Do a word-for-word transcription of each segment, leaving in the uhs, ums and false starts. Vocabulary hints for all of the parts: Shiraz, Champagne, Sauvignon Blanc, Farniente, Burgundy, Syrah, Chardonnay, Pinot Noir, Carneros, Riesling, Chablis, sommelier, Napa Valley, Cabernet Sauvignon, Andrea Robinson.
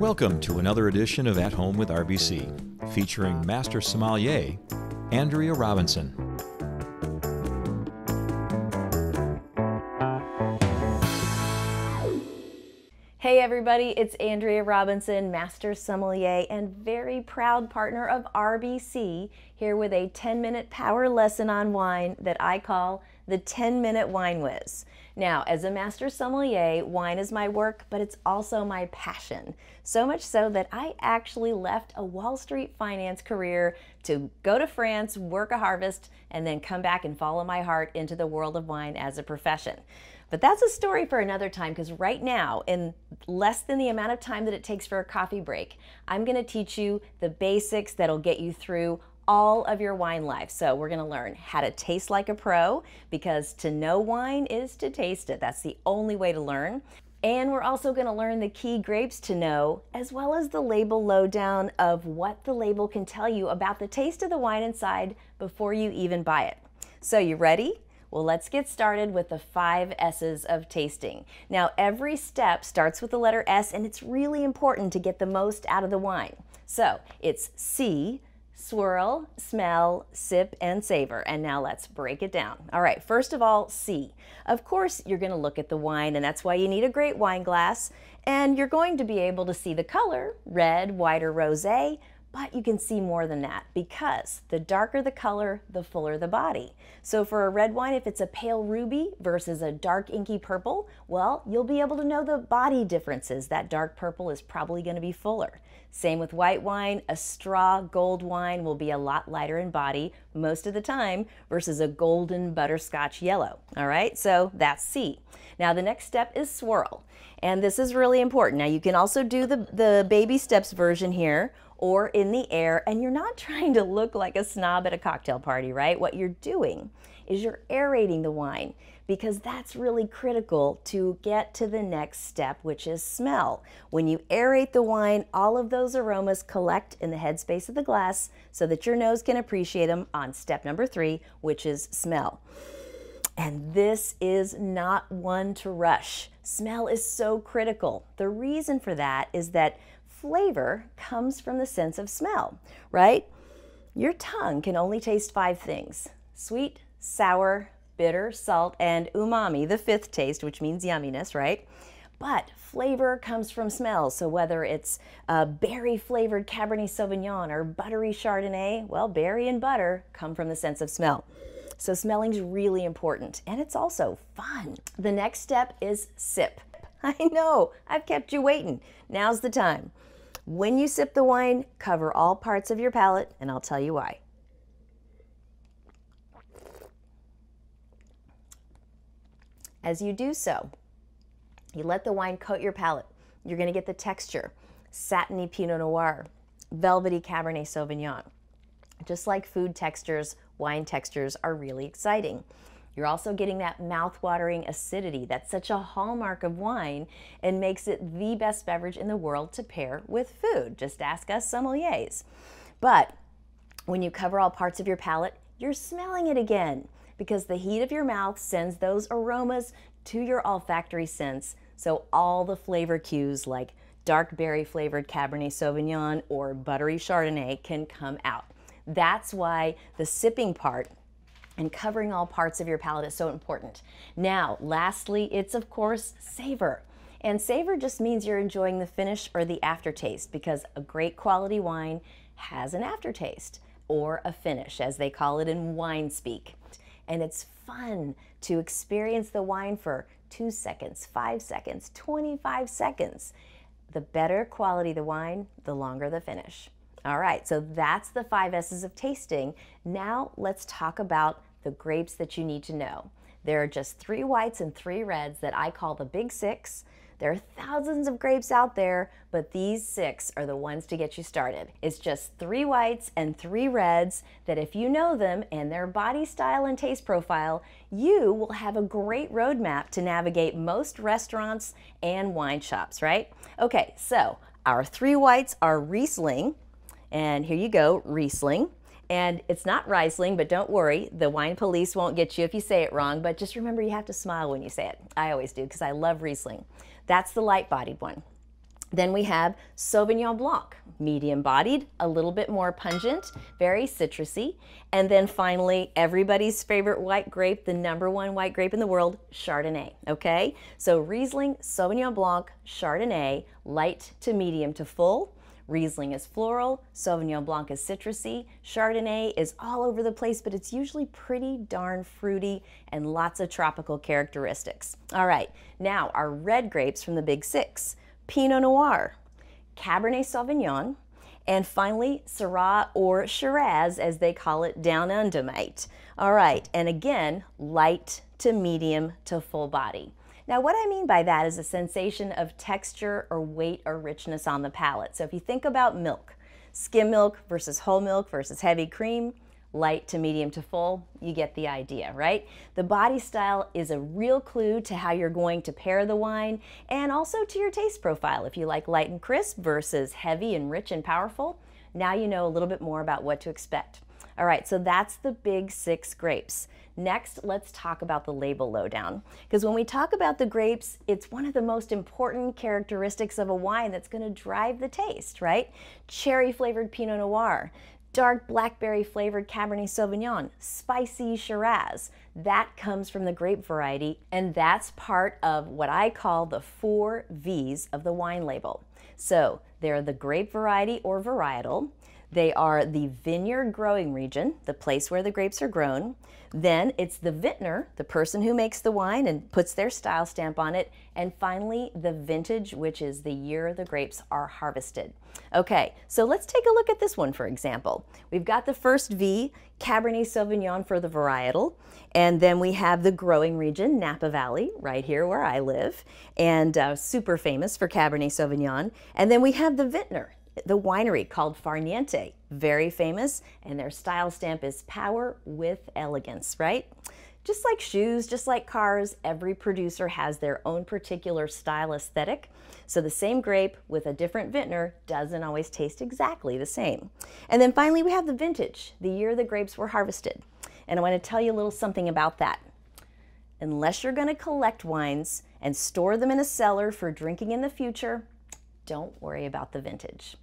Welcome to another edition of At Home with R B C, featuring Master Sommelier, Andrea Robinson. Hey everybody, it's Andrea Robinson, Master Sommelier and very proud partner of R B C, here with a ten minute power lesson on wine that I call the ten minute Wine Whiz. Now, as a Master Sommelier, wine is my work, but it's also my passion. So much so that I actually left a Wall Street finance career to go to France, work a harvest, and then come back and follow my heart into the world of wine as a profession. But that's a story for another time, because right now, in less than the amount of time that it takes for a coffee break, I'm going to teach you the basics that'll get you through all of your wine life. So we're going to learn how to taste like a pro, because to know wine is to taste it. That's the only way to learn. And we're also going to learn the key grapes to know, as well as the label lowdown of what the label can tell you about the taste of the wine inside before you even buy it. So you ready? Well, let's get started with the five S's of tasting. Now, every step starts with the letter S, and it's really important to get the most out of the wine. So it's see, swirl, smell, sip, and savor. And now let's break it down. All right, first of all, see. Of course, you're going to look at the wine, and that's why you need a great wine glass. And you're going to be able to see the color, red, white, or rosé. But you can see more than that, because the darker the color, the fuller the body. So for a red wine, if it's a pale ruby versus a dark inky purple, well, you'll be able to know the body differences. That dark purple is probably going to be fuller. Same with white wine. A straw gold wine will be a lot lighter in body most of the time versus a golden butterscotch yellow. All right, so that's C. Now the next step is swirl, and this is really important. Now you can also do the, the baby steps version here, or in the air, and you're not trying to look like a snob at a cocktail party, right? What you're doing is you're aerating the wine, because that's really critical to get to the next step, which is smell. When you aerate the wine, all of those aromas collect in the headspace of the glass so that your nose can appreciate them on step number three, which is smell. And this is not one to rush. Smell is so critical. The reason for that is that flavor comes from the sense of smell, right? Your tongue can only taste five things: sweet, sour, bitter, salt, and umami, the fifth taste, which means yumminess, right? But flavor comes from smell. So whether it's a berry flavored Cabernet Sauvignon or buttery Chardonnay, well, berry and butter come from the sense of smell. So smelling's really important, and it's also fun. The next step is sip. I know, I've kept you waiting. Now's the time. When you sip the wine, cover all parts of your palate, and I'll tell you why. As you do so, you let the wine coat your palate. You're going to get the texture: satiny Pinot Noir, velvety Cabernet Sauvignon. Just like food textures, wine textures are really exciting. You're also getting that mouth-watering acidity that's such a hallmark of wine and makes it the best beverage in the world to pair with food. Just ask us sommeliers. But when you cover all parts of your palate, you're smelling it again, because the heat of your mouth sends those aromas to your olfactory sense. So all the flavor cues, like dark berry flavored Cabernet Sauvignon or buttery Chardonnay, can come out. That's why the sipping part and covering all parts of your palate is so important. Now, lastly, it's of course savor. And savor just means you're enjoying the finish or the aftertaste, because a great quality wine has an aftertaste, or a finish, as they call it in wine speak. And it's fun to experience the wine for two seconds, five seconds, twenty-five seconds. The better quality the wine, the longer the finish. All right, so that's the five S's of tasting. Now let's talk about the grapes that you need to know. There are just three whites and three reds that I call the big six. There are thousands of grapes out there, but these six are the ones to get you started. It's just three whites and three reds that, if you know them and their body style and taste profile, you will have a great roadmap to navigate most restaurants and wine shops, right? Okay, so our three whites are Riesling. And here you go, Riesling. And it's not Riesling, but don't worry, the wine police won't get you if you say it wrong, but just remember you have to smile when you say it. I always do, because I love Riesling. That's the light-bodied one. Then we have Sauvignon Blanc, medium bodied, a little bit more pungent, very citrusy. And then finally, everybody's favorite white grape, the number one white grape in the world, Chardonnay, okay? So Riesling, Sauvignon Blanc, Chardonnay, light to medium to full. Riesling is floral, Sauvignon Blanc is citrusy, Chardonnay is all over the place, but it's usually pretty darn fruity and lots of tropical characteristics. All right, now our red grapes from the big six. Pinot Noir, Cabernet Sauvignon, and finally Syrah or Shiraz, as they call it down under, mate. All right, and again, light to medium to full body. Now what I mean by that is a sensation of texture or weight or richness on the palate. So if you think about milk, skim milk versus whole milk versus heavy cream, light to medium to full, you get the idea, right? The body style is a real clue to how you're going to pair the wine and also to your taste profile. If you like light and crisp versus heavy and rich and powerful, now you know a little bit more about what to expect. All right, so that's the big six grapes. Next, let's talk about the label lowdown. Because when we talk about the grapes, it's one of the most important characteristics of a wine that's gonna drive the taste, right? Cherry flavored Pinot Noir, dark blackberry flavored Cabernet Sauvignon, spicy Shiraz. That comes from the grape variety, and that's part of what I call the four V's of the wine label. So they're the grape variety or varietal, they are the vineyard growing region, the place where the grapes are grown, then it's the vintner, the person who makes the wine and puts their style stamp on it, and finally the vintage, which is the year the grapes are harvested. Okay, so let's take a look at this one, for example. We've got the first V, Cabernet Sauvignon for the varietal, and then we have the growing region, Napa Valley, right here where I live, and uh, super famous for Cabernet Sauvignon, and then we have the vintner, the winery called Farniente, very famous, and their style stamp is power with elegance, right? Just like shoes, just like cars, every producer has their own particular style aesthetic. So the same grape with a different vintner doesn't always taste exactly the same. And then finally we have the vintage, the year the grapes were harvested. And I want to tell you a little something about that. Unless you're going to collect wines and store them in a cellar for drinking in the future, don't worry about the vintage.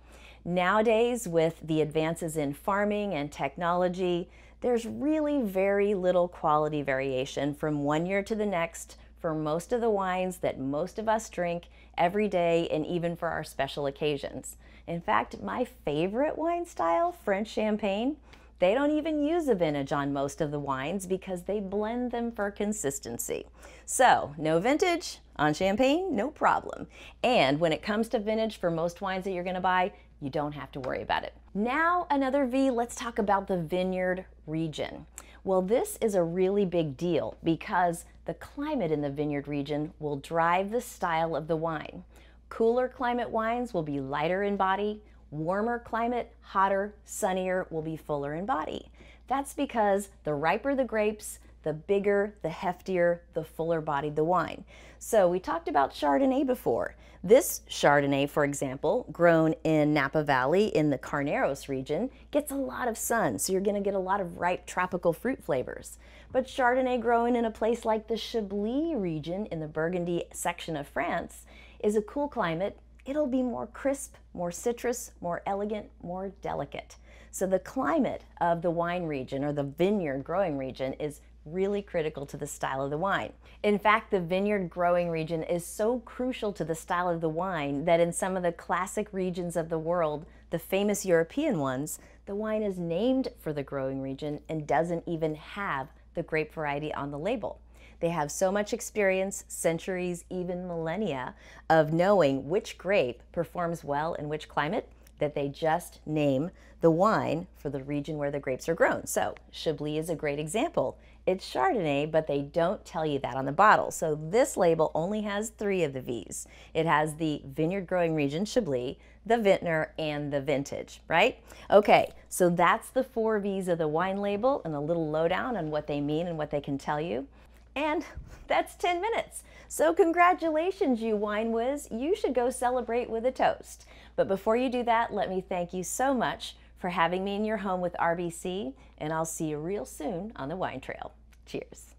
Nowadays, with the advances in farming and technology, there's really very little quality variation from one year to the next for most of the wines that most of us drink every day and even for our special occasions. In fact, my favorite wine style, French Champagne, they don't even use a vintage on most of the wines because they blend them for consistency. So no vintage on Champagne, no problem. And when it comes to vintage for most wines that you're gonna buy, you don't have to worry about it. Now another V, let's talk about the vineyard region. Well, this is a really big deal because the climate in the vineyard region will drive the style of the wine. Cooler climate wines will be lighter in body, warmer climate, hotter, sunnier will be fuller in body. That's because the riper the grapes, the bigger, the heftier, the fuller bodied the wine. So we talked about Chardonnay before. This Chardonnay, for example, grown in Napa Valley in the Carneros region, gets a lot of sun, so you're gonna get a lot of ripe tropical fruit flavors. But Chardonnay grown in a place like the Chablis region in the Burgundy section of France is a cool climate. It'll be more crisp, more citrus, more elegant, more delicate. So the climate of the wine region or the vineyard growing region is really critical to the style of the wine. In fact, the vineyard growing region is so crucial to the style of the wine that in some of the classic regions of the world, the famous European ones, the wine is named for the growing region and doesn't even have the grape variety on the label. They have so much experience, centuries, even millennia, of knowing which grape performs well in which climate that they just name the wine for the region where the grapes are grown. So Chablis is a great example. It's Chardonnay, but they don't tell you that on the bottle. So this label only has three of the V's. It has the vineyard growing region, Chablis, the vintner, and the vintage, right? Okay, so that's the four V's of the wine label and a little lowdown on what they mean and what they can tell you. And that's ten minutes. So congratulations, you wine whiz. You should go celebrate with a toast. But before you do that, let me thank you so much for having me in your home with R B C, and I'll see you real soon on the wine trail. Cheers.